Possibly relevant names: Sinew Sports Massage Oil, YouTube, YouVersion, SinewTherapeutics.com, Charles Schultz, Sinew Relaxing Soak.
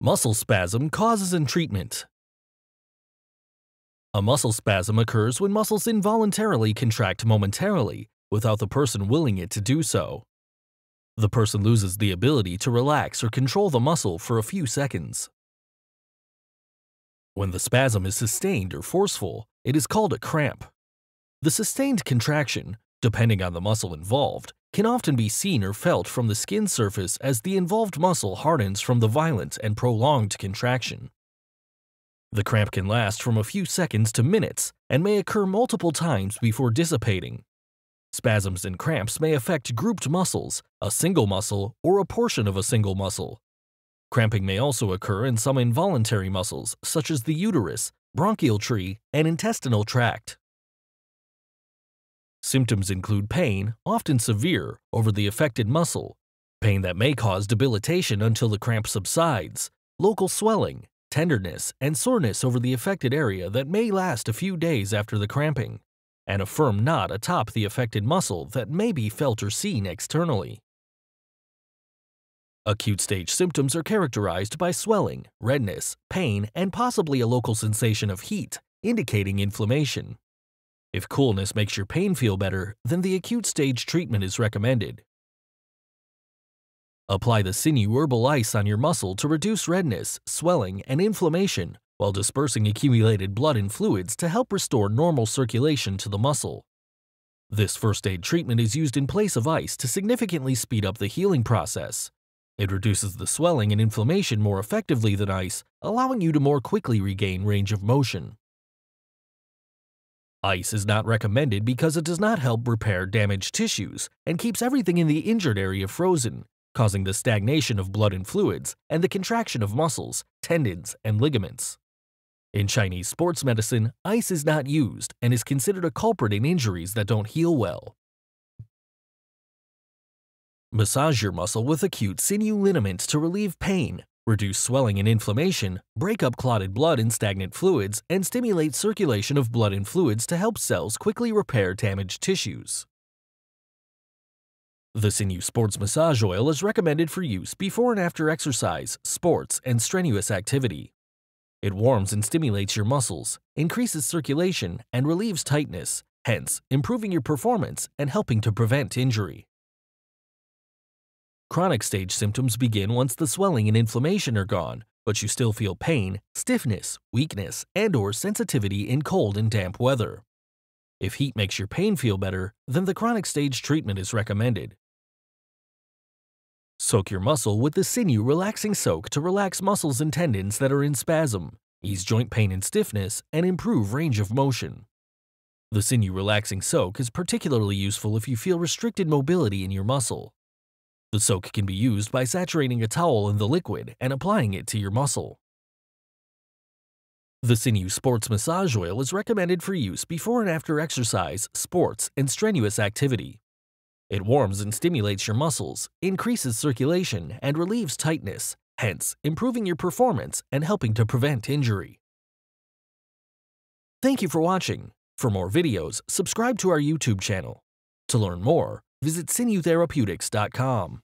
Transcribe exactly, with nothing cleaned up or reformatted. Muscle spasm causes and treatment. A muscle spasm occurs when muscles involuntarily contract momentarily without the person willing it to do so. The person loses the ability to relax or control the muscle for a few seconds. When the spasm is sustained or forceful, it is called a cramp. The sustained contraction, depending on the muscle involved, can often be seen or felt from the skin surface as the involved muscle hardens from the violent and prolonged contraction. The cramp can last from a few seconds to minutes and may occur multiple times before dissipating. Spasms and cramps may affect grouped muscles, a single muscle, or a portion of a single muscle. Cramping may also occur in some involuntary muscles, such as the uterus, bronchial tree, and intestinal tract. Symptoms include pain, often severe, over the affected muscle, pain that may cause debilitation until the cramp subsides, local swelling, tenderness, and soreness over the affected area that may last a few days after the cramping, and a firm knot atop the affected muscle that may be felt or seen externally. Acute stage symptoms are characterized by swelling, redness, pain, and possibly a local sensation of heat, indicating inflammation. If coolness makes your pain feel better, then the acute stage treatment is recommended. Apply the Sinew Herbal Ice on your muscle to reduce redness, swelling, and inflammation while dispersing accumulated blood and fluids to help restore normal circulation to the muscle. This first aid treatment is used in place of ice to significantly speed up the healing process. It reduces the swelling and inflammation more effectively than ice, allowing you to more quickly regain range of motion. Ice is not recommended because it does not help repair damaged tissues and keeps everything in the injured area frozen, causing the stagnation of blood and fluids and the contraction of muscles, tendons, and ligaments. In Chinese sports medicine, ice is not used and is considered a culprit in injuries that don't heal well. Massage your muscle with acute sinew liniment to relieve pain, reduce swelling and inflammation, break up clotted blood and stagnant fluids, and stimulate circulation of blood and fluids to help cells quickly repair damaged tissues. The Sinew Sports Massage Oil is recommended for use before and after exercise, sports, and strenuous activity. It warms and stimulates your muscles, increases circulation, and relieves tightness, hence improving your performance and helping to prevent injury. Chronic stage symptoms begin once the swelling and inflammation are gone, but you still feel pain, stiffness, weakness, and/or sensitivity in cold and damp weather. If heat makes your pain feel better, then the chronic stage treatment is recommended. Soak your muscle with the Sinew Relaxing Soak to relax muscles and tendons that are in spasm, ease joint pain and stiffness, and improve range of motion. The Sinew Relaxing Soak is particularly useful if you feel restricted mobility in your muscle. The soak can be used by saturating a towel in the liquid and applying it to your muscle. The Sinew Sports Massage Oil is recommended for use before and after exercise, sports, and strenuous activity. It warms and stimulates your muscles, increases circulation, and relieves tightness, hence improving your performance and helping to prevent injury. Thank you for watching. For more videos, subscribe to our YouTube channel. To learn more, visit Sinew Therapeutics dot com.